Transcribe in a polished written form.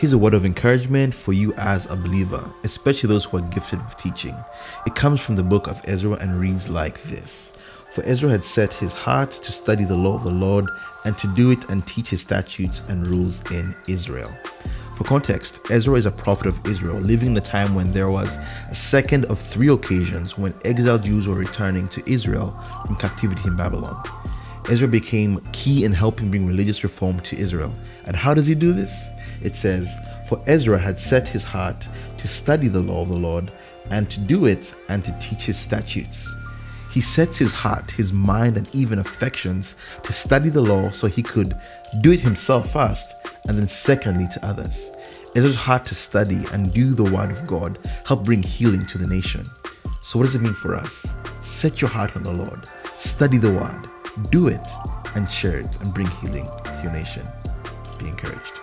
Here's a word of encouragement for you as a believer, especially those who are gifted with teaching. It comes from the book of Ezra and reads like this. For Ezra had set his heart to study the law of the Lord and to do it and teach his statutes and rules in Israel. For context, Ezra is a prophet of Israel, living in the time when there was a second of three occasions when exiled Jews were returning to Israel from captivity in Babylon. Ezra became key in helping bring religious reform to Israel. And how does he do this? It says, for Ezra had set his heart to study the law of the Lord and to do it and to teach his statutes. He sets his heart, his mind, and even affections to study the law so he could do it himself first and then secondly to others. Ezra's heart to study and do the word of God helped bring healing to the nation. So what does it mean for us? Set your heart on the Lord, study the word, do it and share it and bring healing to your nation. Be encouraged.